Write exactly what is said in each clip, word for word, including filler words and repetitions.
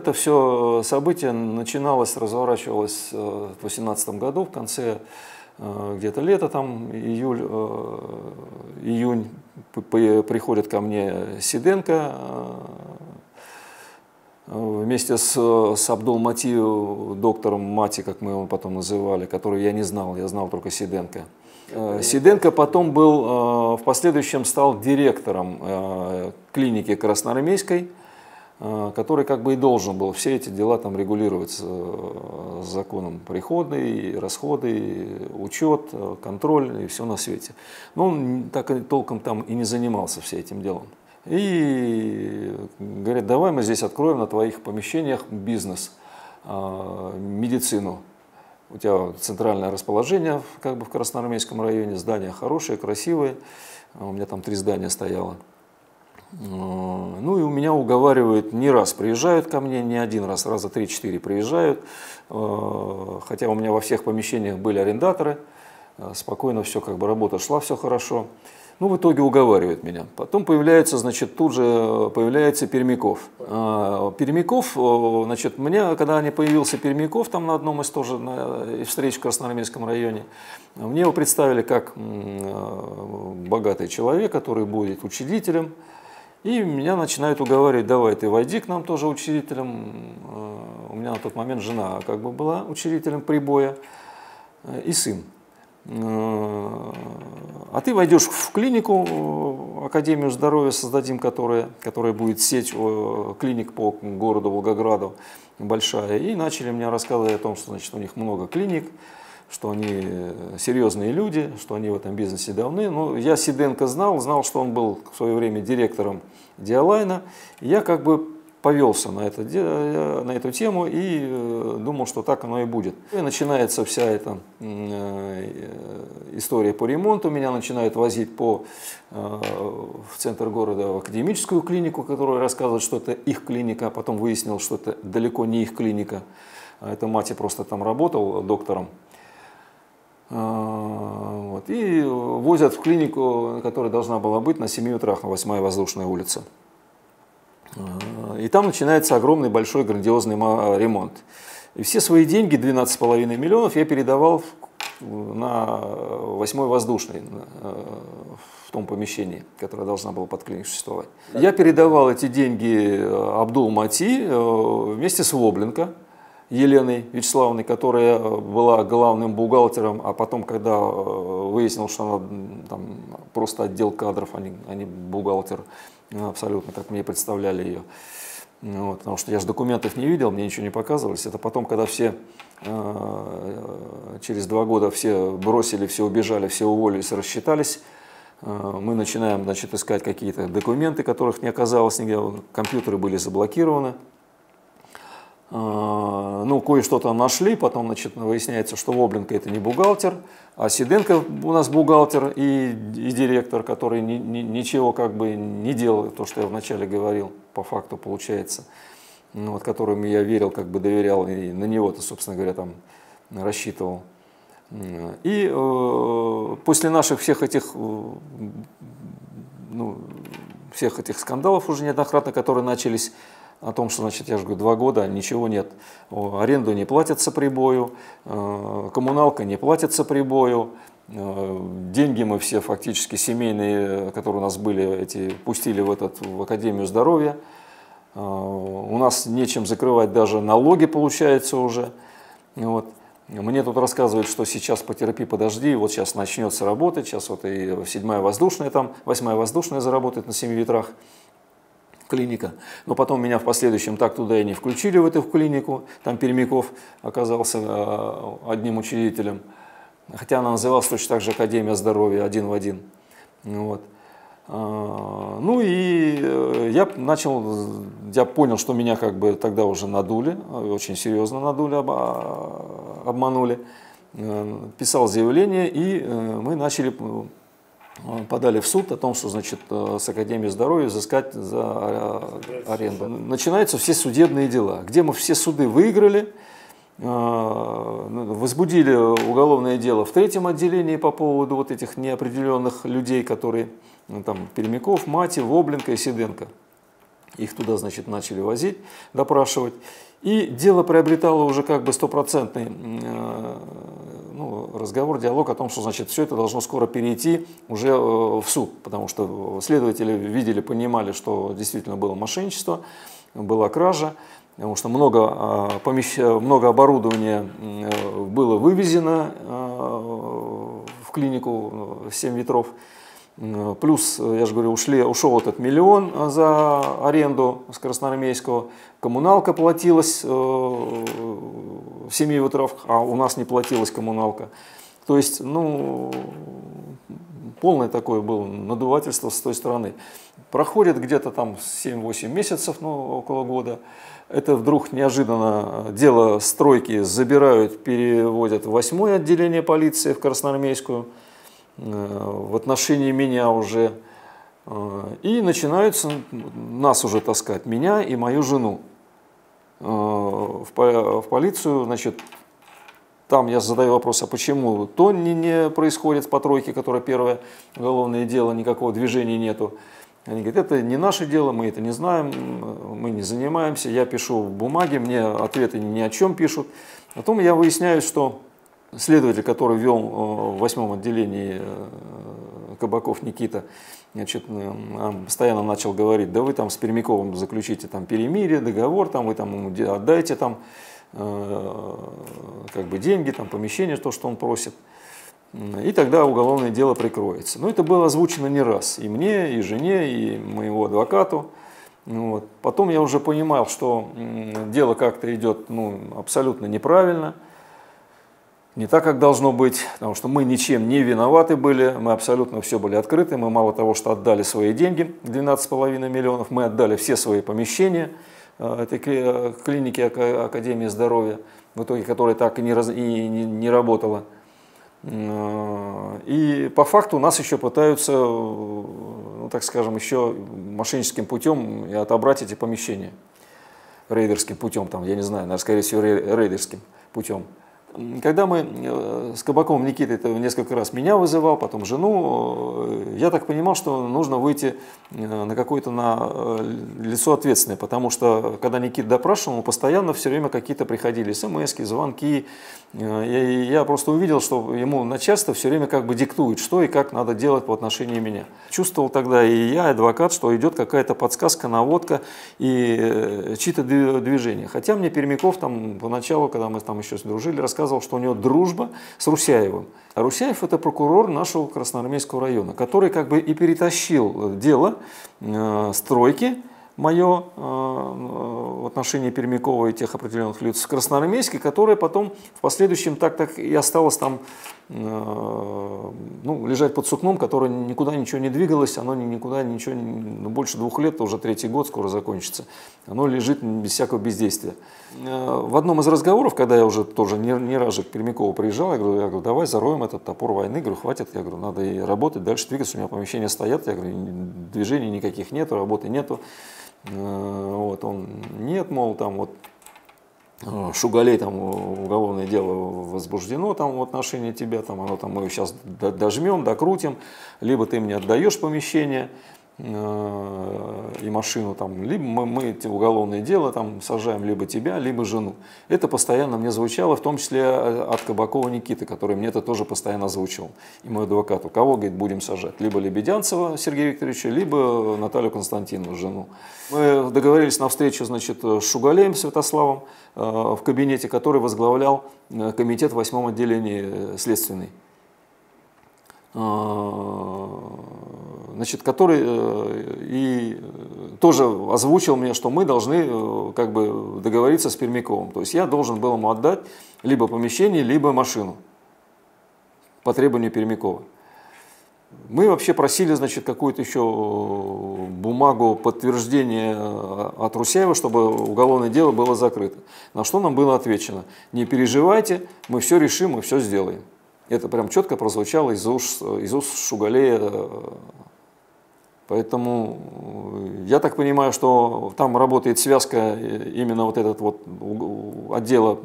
Это все событие начиналось, разворачивалось в две тысячи восемнадцатом году, в конце где-то лета, там июль, июнь, приходит ко мне Сиденко вместе с, с Абдул Мати, доктором Мати, как мы его потом называли, который я не знал, я знал только Сиденко. Сиденко потом был, в последующем стал директором клиники Красноармейской, который как бы и должен был. Все эти дела там регулироваться законом: приходы, расходы, учет, контроль и все на свете. Но он так и толком там и не занимался все этим делом. И говорит: давай мы здесь откроем на твоих помещениях бизнес, медицину. У тебя центральное расположение как бы в Красноармейском районе, здания хорошие, красивые. У меня там три здания стояло. Ну и у меня уговаривают не раз, приезжают ко мне, не один раз, раза три-четыре приезжают. Хотя у меня во всех помещениях были арендаторы, спокойно все, как бы работа шла, все хорошо. Ну, в итоге уговаривают меня. Потом появляется, значит, тут же появляется Пермяков. Пермяков, значит, мне, когда не появился Пермяков, там на одном из тоже на, встреч в Красноармейском районе, мне его представили как богатый человек, который будет учредителем. И меня начинают уговаривать: давай ты войди к нам тоже учредителем. У меня на тот момент жена как бы была учредителем прибоя и сын. А ты войдешь в клинику, Академию здоровья создадим, которая, которая будет сеть клиник по городу Волгограду большая. И начали мне рассказывать о том, что, значит, у них много клиник, что они серьезные люди, что они в этом бизнесе давны. Но я Сиденко знал, знал, что он был в свое время директором Диалайна. Я как бы повелся на, это, на эту тему и думал, что так оно и будет. И начинается вся эта история по ремонту. Меня начинают возить по, в центр города, в академическую клинику, которая рассказывает, что это их клиника, а потом выяснил, что это далеко не их клиника. Это Мати просто там работал доктором. Вот. И возят в клинику, которая должна была быть на семи утра, на восьмой воздушной улице. И там начинается огромный, большой, грандиозный ремонт. И все свои деньги, двенадцать с половиной миллионов, я передавал на восьмой воздушной, в том помещении, которое должна была под клинику существовать. Я передавал эти деньги Абдул Мати вместе с Воблинко Еленой Вячеславовной, которая была главным бухгалтером, а потом, когда выяснил, что она там просто отдел кадров, а не, а не бухгалтер, абсолютно, как мне представляли ее. Вот, потому что я же документов не видел, мне ничего не показывалось. Это потом, когда все, через два года все бросили, все убежали, все уволились, рассчитались, мы начинаем, значит, искать какие-то документы, которых не оказалось нигде, компьютеры были заблокированы. Ну, кое-что там нашли, потом, значит, выясняется, что Воблинко это не бухгалтер, а Сиденко у нас бухгалтер и, и директор, который ни, ни, ничего как бы не делал, то, что я вначале говорил, по факту получается, ну, вот, которому я верил, как бы доверял, и на него-то, собственно говоря, там рассчитывал. И э, после наших всех этих, ну, всех этих скандалов уже неоднократно, которые начались, о том, что, значит, я же говорю, два года, ничего нет. Аренду не платится прибою, коммуналка не платится прибою, деньги мы все фактически семейные, которые у нас были, эти пустили в, этот, в Академию здоровья. У нас нечем закрывать даже налоги, получается, уже. Вот. Мне тут рассказывают, что сейчас потерпи, подожди, вот сейчас начнется работать, сейчас вот и седьмая воздушная там, восьмая воздушная заработает на семи ветрах. Клиника. Но потом меня в последующем так туда и не включили, в эту клинику. Там Пермяков оказался одним учредителем. Хотя она называлась точно так же Академия здоровья, один в один. Вот. Ну и я начал, я понял, что меня как бы тогда уже надули, очень серьезно надули, обманули. Писал заявление, и мы начали... подали в суд о том, что, значит, с Академии здоровья взыскать за аренду. Начинаются все судебные дела, где мы все суды выиграли, возбудили уголовное дело в третьем отделении по поводу вот этих неопределенных людей, которые, ну, там, Пермяков, Мати, Воблинко и Сиденко. Их туда, значит, начали возить, допрашивать. И дело приобретало уже как бы стопроцентный ну, разговор, диалог о том, что, значит, все это должно скоро перейти уже в суд, потому что следователи видели, понимали, что действительно было мошенничество, была кража, потому что много, помещ... много оборудования было вывезено в клинику «Семь ветров». Плюс, я же говорю, ушли, ушел этот миллион за аренду с Красноармейского. Коммуналка платилась в семи ветров, а у нас не платилась коммуналка. То есть, ну, полное такое было надувательство с той стороны. Проходит где-то там семь-восемь месяцев, ну, около года. Это вдруг неожиданно дело стройки забирают, переводят в восьмое отделение полиции, в Красноармейскую. В отношении меня уже, и начинаются нас уже таскать, меня и мою жену, в полицию. Значит, там я задаю вопрос, а почему то не, не происходит по тройке, которая первое уголовное дело, никакого движения нету. Они говорят, это не наше дело, мы это не знаем, мы не занимаемся, я пишу бумаги, мне ответы ни о чем пишут. Потом я выясняю, что следователь, который вел в восьмом отделении Кабаков Никита, значит, постоянно начал говорить, да вы там с Пермяковым заключите там перемирие, договор, там, вы там ему отдайте там, как бы деньги, там, помещение, то, что он просит. И тогда уголовное дело прикроется. Но это было озвучено не раз и мне, и жене, и моему адвокату. Вот. Потом я уже понимал, что дело как-то идет ну, абсолютно неправильно. Не так, как должно быть, потому что мы ничем не виноваты были, мы абсолютно все были открыты, мы мало того, что отдали свои деньги, двенадцать с половиной миллионов, мы отдали все свои помещения этой клиники Академии здоровья, в итоге которая так и не, раз, и не, не работала. И по факту нас еще пытаются, ну, так скажем, еще мошенническим путем и отобрать эти помещения. Рейдерским путем, там, я не знаю, наверное, скорее всего, рейдерским путем. Когда мы с Кабаковым Никитой это несколько раз меня вызывал, потом жену, я так понимал, что нужно выйти на какое-то на лицо ответственное, потому что когда Никита допрашивал, ему постоянно все время какие-то приходили смс-ки, звонки. И я просто увидел, что ему начальство все время как бы диктует, что и как надо делать по отношению меня. Чувствовал тогда и я, и адвокат, что идет какая-то подсказка, наводка и чьи-то движения. Хотя мне Пермяков там поначалу, когда мы там еще дружили, рассказывал, сказал, что у него дружба с Русяевым. А Русяев — это прокурор нашего Красноармейского района, который как бы и перетащил дело э, стройки мое э, в отношении Пермякова и тех определенных лиц в Красноармейске, которое потом в последующем так, так и осталось там э, ну, лежать под сукном, которое никуда ничего не двигалось, оно никуда ничего, ну, больше двух лет, уже третий год скоро закончится, оно лежит без всякого бездействия. В одном из разговоров, когда я уже тоже не, не раз же к Пермякову приезжал, я говорю, я говорю, давай зароем этот топор войны, я говорю, хватит, я говорю, надо и работать, дальше двигаться, у меня помещения стоят, я говорю, движений никаких нету, работы нету. Вот он, нет, мол, там вот Шугалей, там уголовное дело возбуждено там в отношении тебя, там оно там мы сейчас дожмем, докрутим, либо ты мне отдаешь помещение и машину, там, либо мы, мы уголовное дело там сажаем либо тебя, либо жену. Это постоянно мне звучало, в том числе от Кабакова Никиты, который мне это тоже постоянно озвучивал. И мой адвокат, у кого, говорит, будем сажать? Либо Лебедянцева Сергея Викторовича, либо Наталью Константинову, жену. Мы договорились на встречу, значит, с Шугалеем Святославом в кабинете, который возглавлял комитет в восьмом отделении следственный. Значит, который и тоже озвучил мне, что мы должны как бы договориться с Пермяковым. То есть я должен был ему отдать либо помещение, либо машину по требованию Пермякова. Мы вообще просили, значит, какую-то еще бумагу подтверждения от Русяева, чтобы уголовное дело было закрыто. На что нам было отвечено: не переживайте, мы все решим, мы все сделаем. Это прям четко прозвучало из уст, из уст Шугалея. Поэтому я так понимаю, что там работает связка именно вот этот вот отдела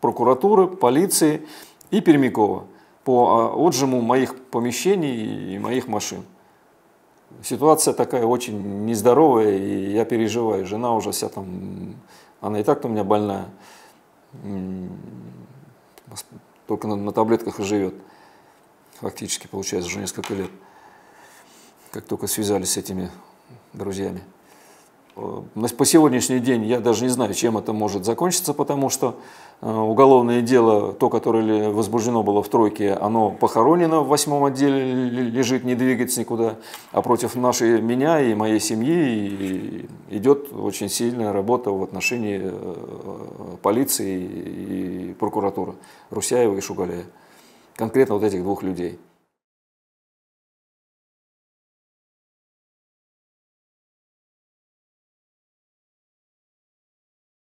прокуратуры, полиции и Пермякова по отжиму моих помещений и моих машин. ситуация такая очень нездоровая, и я переживаю. Жена уже вся там, она и так-то у меня больная, только на, на таблетках и живет. Фактически, получается, уже несколько лет, как только связались с этими друзьями. По сегодняшний день я даже не знаю, чем это может закончиться, потому что уголовное дело, то, которое возбуждено было в тройке, оно похоронено в восьмом отделе, лежит, не двигается никуда. А против нашей, меня и моей семьи идет очень сильная работа в отношении полиции и прокуратуры Русяева и Шугалея. Конкретно вот этих двух людей.